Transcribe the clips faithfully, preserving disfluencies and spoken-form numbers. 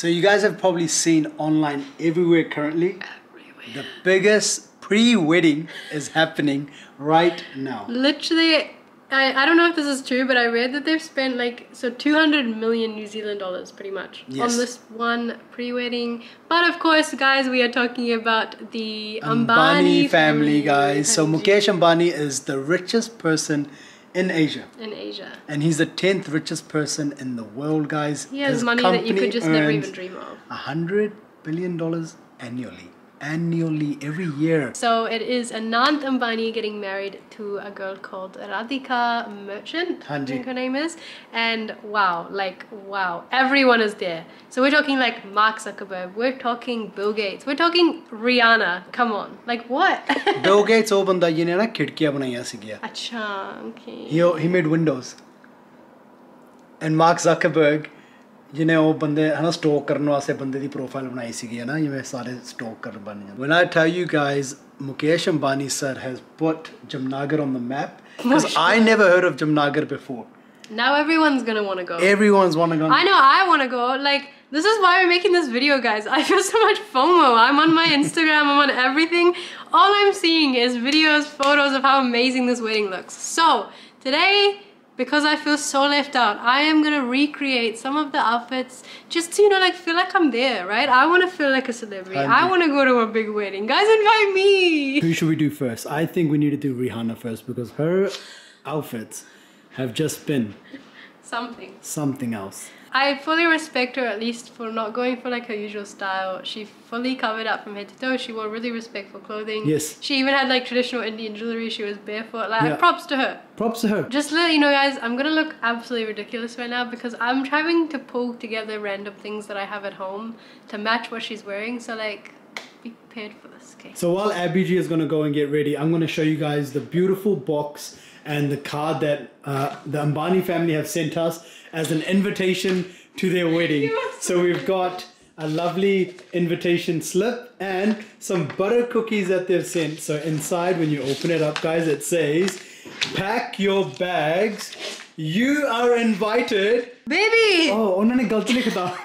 So you guys have probably seen online everywhere currently. Everywhere. The biggest pre-wedding is happening right now. Literally, I, I don't know if this is true, but I read that they've spent like, so two hundred million New Zealand dollars pretty much, yes, on this one pre-wedding. But of course, guys, we are talking about the Ambani, Ambani family, family, guys. So Mukesh Ambani is the richest person in Asia. In Asia. And he's the tenth richest person in the world, guys. He has His money that you could just never even dream of. one hundred billion dollars annually. Annually, every year. So it is Anant Ambani getting married to a girl called Radhika Merchant, Hanji, I think her name is. And wow, like wow, everyone is there. So we're talking like Mark Zuckerberg, we're talking Bill Gates, we're talking Rihanna. Come on, like what? Bill Gates opened the na khidkiya banaya sikiya. Acha, okay. He he made windows. And Mark Zuckerberg, when I tell you guys, Mukesh Ambani sir has put Jamnagar on the map, because I never heard of Jamnagar before. Now everyone's gonna want to go. Everyone's wanna go. I know I want to go. Like, this is why we're making this video, guys. I feel so much FOMO. I'm on my Instagram, I'm on everything. All I'm seeing is videos, photos of how amazing this wedding looks. So today, because I feel so left out, I am going to recreate some of the outfits just to, you know, like feel like I'm there, right? I want to feel like a celebrity. Handy. I want to go to a big wedding. Guys, invite me! Who should we do first? I think we need to do Rihanna first, because her outfits have just been... Something. Something else. I fully respect her, at least for not going for like her usual style. She fully covered up from head to toe. She wore really respectful clothing. Yes. She even had like traditional Indian jewelry. She was barefoot. Like, yeah. Props to her. Props to her. Just let you know, guys, I'm gonna look absolutely ridiculous right now, because I'm trying to pull together random things that I have at home to match what she's wearing. So like, be prepared for this, okay? So while Abby G is gonna go and get ready, I'm gonna show you guys the beautiful box and the card that uh, the Ambani family have sent us as an invitation to their wedding. So we've got a lovely invitation slip and some butter cookies that they've sent. So inside, when you open it up, guys, it says, pack your bags, you are invited. Baby! Oh, unhone galti likha tha.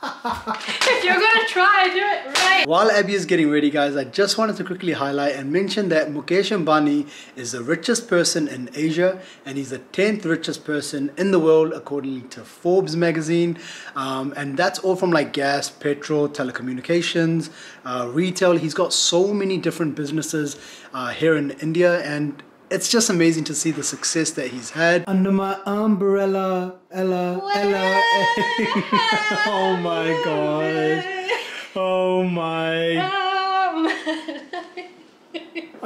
If you're gonna try, do it right. While Abby is getting ready, guys, I just wanted to quickly highlight and mention that Mukesh Ambani is the richest person in Asia, and he's the tenth richest person in the world according to Forbes magazine. Um, and that's all from like gas, petrol, telecommunications, uh, retail. He's got so many different businesses uh, here in India, and it's just amazing to see the success that he's had. Under my umbrella, Ella, Ella, Ella. Oh my gosh. Oh my.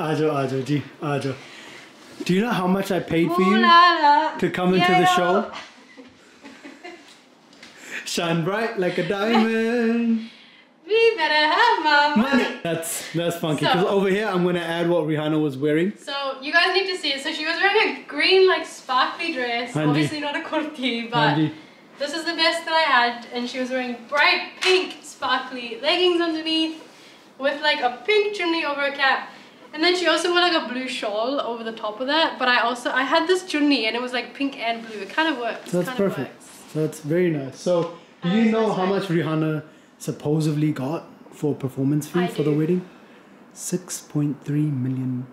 Ajo, Ajo, ji, Ajo. Do you know how much I paid for you to come into the show? Shine bright like a diamond. We better have my money. That's, that's funky. Because so, over here, I'm going to add what Rihanna was wearing. So, you guys need to see it. So, she was wearing a green, like, sparkly dress. Handy. Obviously not a kurti, but Handy. This is the best that I had. And she was wearing bright pink, sparkly leggings underneath with, like, a pink chunni over a cap. And then she also wore, like, a blue shawl over the top of that. But I also, I had this chunni, and it was, like, pink and blue. It kind of works. That's kind perfect. Of works. That's very nice. So, do you um, know how much Rihanna supposedly got for performance fee I for do. the wedding? six point three million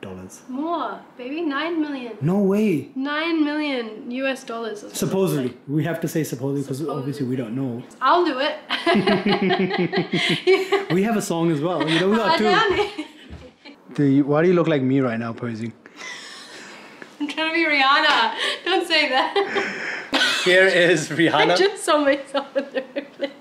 dollars. More, baby, nine million. No way. Nine million U S dollars. Supposedly, like. We have to say supposedly because obviously we don't know. I'll do it. Yeah. We have a song as well. You know, we got two. Dude, why do you look like me right now posing? I'm trying to be Rihanna. Don't say that. Here is Rihanna. I just saw myself in the reflection.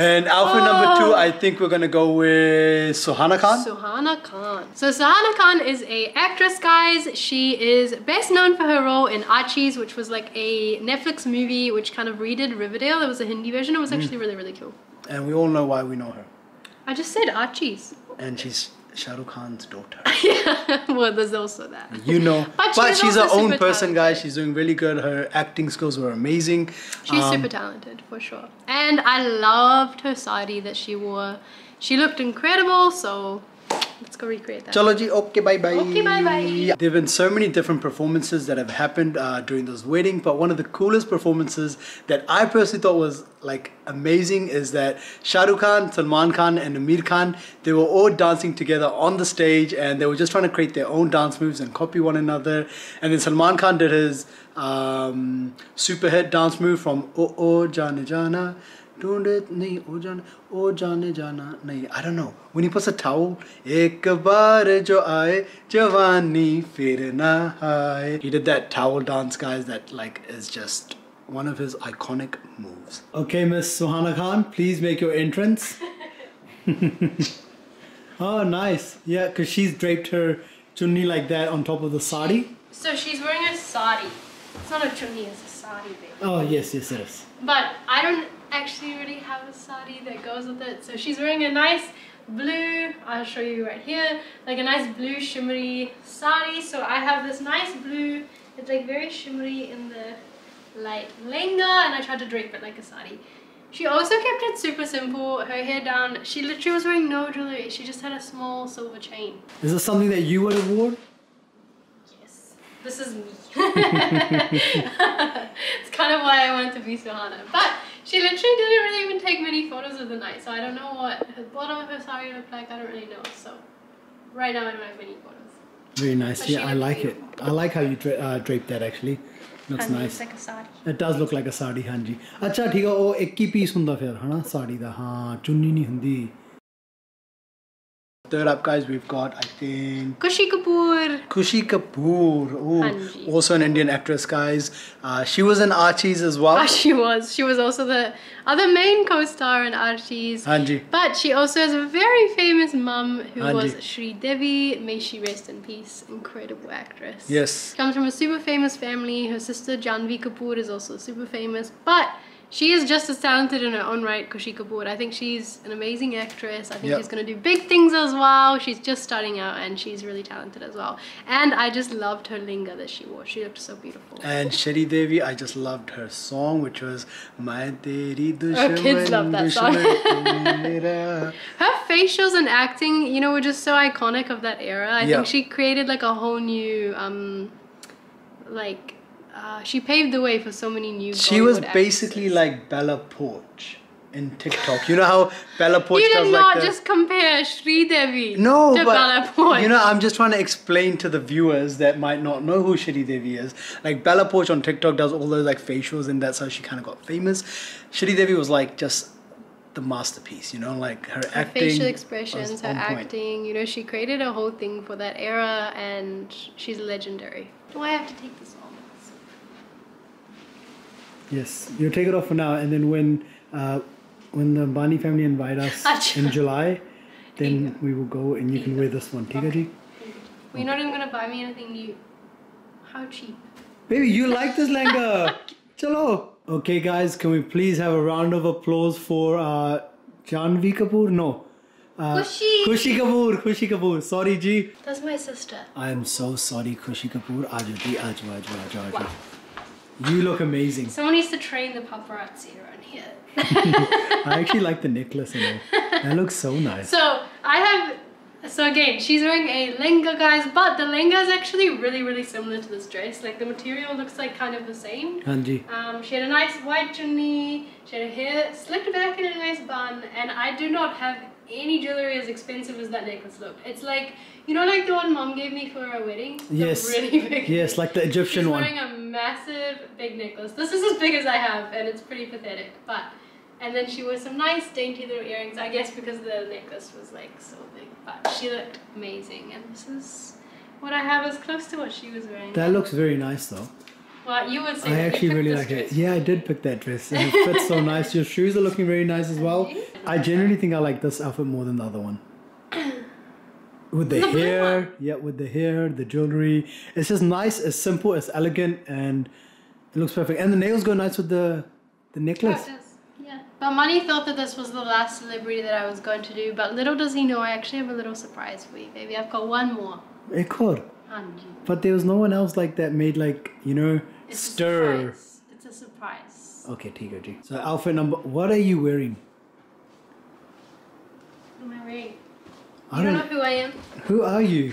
And outfit oh. number two, I think we're gonna go with Suhana Khan. Suhana Khan. So Suhana Khan is a actress, guys. She is best known for her role in Archies, which was like a Netflix movie which kind of redid Riverdale. It was a Hindi version. It was actually mm. really, really cool. And we all know why we know her. I just said Archies. And she's Shah Rukh Khan's daughter. Yeah, well, there's also that. You know, but, she but she's her own person, talented. guys. She's doing really good. Her acting skills were amazing. She's um, super talented, for sure. And I loved her sari that she wore. She looked incredible, so Let's go recreate that. Chalo ji, okay, bye bye. Okay, bye bye. Yeah. There have been so many different performances that have happened uh, during this wedding, but one of the coolest performances that I personally thought was like amazing is that Shah Rukh Khan, Salman Khan and Amir Khan, they were all dancing together on the stage and they were just trying to create their own dance moves and copy one another. And then Salman Khan did his um, super hit dance move from Oh Oh Jana Jana. Don't it, nahi, oh jana, oh jane jana, nahi. I don't know. When he puts a towel, ek baar jo aaye, jawani phir na aaye. He did that towel dance, guys, that like is just one of his iconic moves. Okay, Miss Suhana Khan, please make your entrance. Oh, nice. Yeah, because she's draped her chunni like that on top of the sari. So she's wearing a sari. It's not a chunni, it's a sari, baby. Oh, yes, yes, it is. But I don't actually really have a sari that goes with it. So she's wearing a nice blue, I'll show you right here, like a nice blue shimmery sari. So I have this nice blue, it's like very shimmery in the light lehenga, and I tried to drape it like a sari. She also kept it super simple, her hair down. She literally was wearing no jewelry, she just had a small silver chain. Is this something that you would have worn? Yes, this is me. It's kind of why I wanted to be Suhana. But she literally didn't really even take many photos of the night, so I don't know what her bottom of her sari looked like, I don't really know. So right now I don't have any photos. Very nice, but yeah, I like it. I like how you dra uh, drape that actually. Looks Hanji, nice. It's like a sari. It does look like a sari, Hanji. Acha, theek hai, oh, ek hi piece hunda fir, hai na, sari da, haan, chunni nahi hundi. Third up, guys, we've got, I think, Khushi Kapoor. Khushi Kapoor. Oh, also an Indian actress, guys. Uh, she was in Archies as well. Oh, she was. She was also the other main co-star in Archies. Hanji. But she also has a very famous mum who Hanji. was Sridevi. May she rest in peace. Incredible actress. Yes. She comes from a super famous family. Her sister Janvi Kapoor is also super famous. But she is just as talented in her own right, Khushi Kapoor. I think she's an amazing actress. I think yep. she's going to do big things as well. She's just starting out and she's really talented as well. And I just loved her lehenga that she wore. She looked so beautiful. And Sridevi, I just loved her song, which was My Teri Dushman. Her kids love that song. Her facials and acting, you know, were just so iconic of that era. I yep. think she created like a whole new, um, like... Uh, she paved the way for so many new Bollywood She was basically actresses. Like Bella Porch in TikTok. You know how Bella Porch does like You did not like just compare Sridevi no, to but, Bella Porch. You know, I'm just trying to explain to the viewers that might not know who Sridevi is. Like Bella Porch on TikTok does all those like facials and that's how she kind of got famous. Sridevi was like just the masterpiece, you know, like her, her acting, facial expressions, her acting, you know, she created a whole thing for that era and she's legendary. Do I have to take this off? Yes, you take it off for now, and then when uh, when the Ambani family invite us in July, then we will go and you can wear this one. Okay. Okay. Well, you're not even going to buy me anything new. How cheap. Baby, you like this lehenga. Chalo. Okay, guys, can we please have a round of applause for uh, Janvi Kapoor? No. Uh, Khushi. Khushi Kapoor, Khushi Kapoor. Sorry, Ji. That's my sister. I am so sorry, Khushi Kapoor. Aaju, Ji, aaju, aaju, aaju, aaju. You look amazing. Someone needs to train the paparazzi around here. I actually like the necklace in it. That looks so nice. So I have, so again, she's wearing a lehenga, guys, but the lehenga is actually really, really similar to this dress. Like the material looks like kind of the same. Hanji. Um, she had a nice white chunni. She had her hair slicked back in a nice bun, and I do not have any jewelry as expensive as that necklace looked. It's like, you know, like the one mom gave me for our wedding? Yes. The really big. Yes, like the Egyptian She's one. She's wearing a massive big necklace. This is as big as I have and it's pretty pathetic. But, and then she wore some nice dainty little earrings, I guess because the necklace was like so big. But she looked amazing. And this is what I have as close to what she was wearing. That looks very nice though. Well, you would say I actually really like it. Yeah, I did pick that dress. And it fits so nice. Your shoes are looking very nice as well. I generally think I like this outfit more than the other one. With the, the hair, yeah, with the hair, the jewelry. It's just nice, it's simple, it's elegant, and it looks perfect. And the nails go nice with the, the necklace. Oh, yeah. But Mani thought that this was the last celebrity that I was going to do, but little does he know, I actually have a little surprise for you, baby. I've got one more. Ekor. But there was no one else like that made like, you know, it's stir. A it's a surprise. Okay, T G G. So outfit number, what are you wearing? What am I wearing? I don't, don't know who I am. Who are you?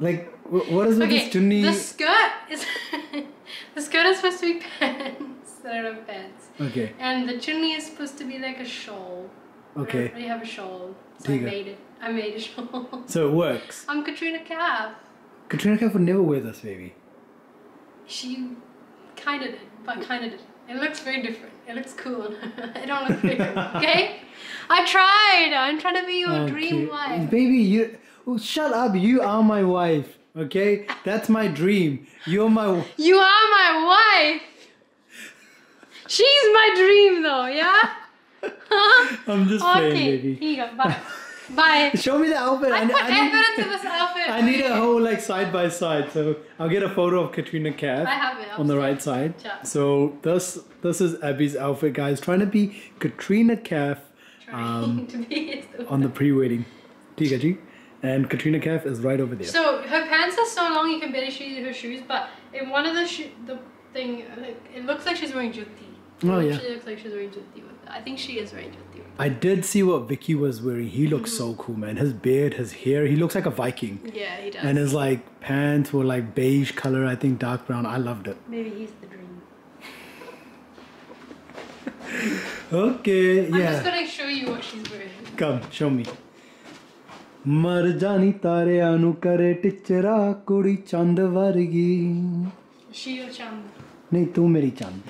Like, what is with okay, this chunni? The skirt is the skirt is supposed to be pants. There are pants. Okay. And the chunni is supposed to be like a shawl. Okay. I don't really have a shawl, so I made it. I made a shawl. So it works. I'm Katrina Kaif. Katrina Kaif would never wear this, baby. She kind of did, but kind of did. It looks very different. It looks cool. I don't look very cool, okay? I tried. I'm trying to be your okay. dream wife. Baby, you... Oh, shut up. You are my wife, okay? That's my dream. You're my... You are my wife. She's my dream, though, yeah? I'm just okay. playing, baby. Here you go. Bye. Bye. Show me the outfit. I, I put I need, effort into this outfit. I need a whole like side by side. So I'll get a photo of Katrina Kaif I have it, on the right side. Yeah. So this this is Abby's outfit, guys. Trying to be Katrina Kaif um, to be on the pre-wedding. And Katrina Kaif is right over there. So her pants are so long you can barely see her shoes. But in one of the sho the thing, it looks like she's wearing jutti. Oh yeah. She looks like she's wearing jutti with I think she is wearing jutti. I did see what Vicky was wearing. He looked mm-hmm. so cool, man. His beard, his hair. He looks like a Viking. Yeah, he does. And his like pants were like beige color. I think dark brown. I loved it. Maybe he's the dream. okay. I'm yeah. I'm just gonna show you what she's wearing. Come, show me. Marjani tare anu kare tichra kuri chand vargi. She your chand. Nahi tu meri chand.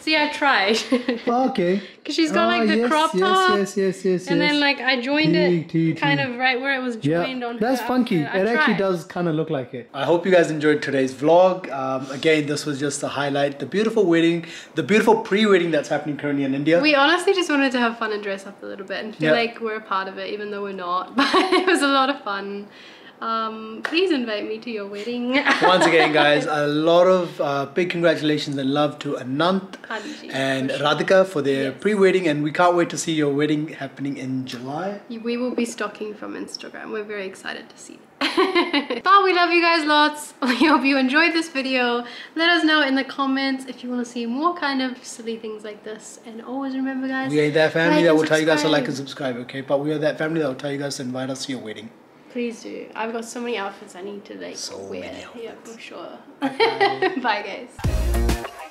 See, I tried. okay. Because she's got like the yes, crop top. Yes, yes, yes, yes. And yes. then like I joined it T -t -t. kind of right where it was joined yeah, on her. That's funky. It tried. actually does kind of look like it. I hope you guys enjoyed today's vlog. Um, again, this was just the highlight. The beautiful wedding, the beautiful pre-wedding that's happening currently in India. We honestly just wanted to have fun and dress up a little bit and feel yep. like we're a part of it, even though we're not. But it was a lot of fun. Um, please invite me to your wedding. Once again, guys, a lot of uh, big congratulations and love to Anant Ambani and Radhika for their yes. pre-wedding, and we can't wait to see your wedding happening in July. We will be stalking from Instagram. We're very excited to see it. But we love you guys lots. We hope you enjoyed this video. Let us know in the comments if you want to see more kind of silly things like this. And always remember, guys, we are that family like that will subscribe. tell you guys to like and subscribe, okay? But we are that family that will tell you guys to invite us to your wedding. Please do. I've got so many outfits I need to like so wear. Yeah, for sure. Bye, Bye guys.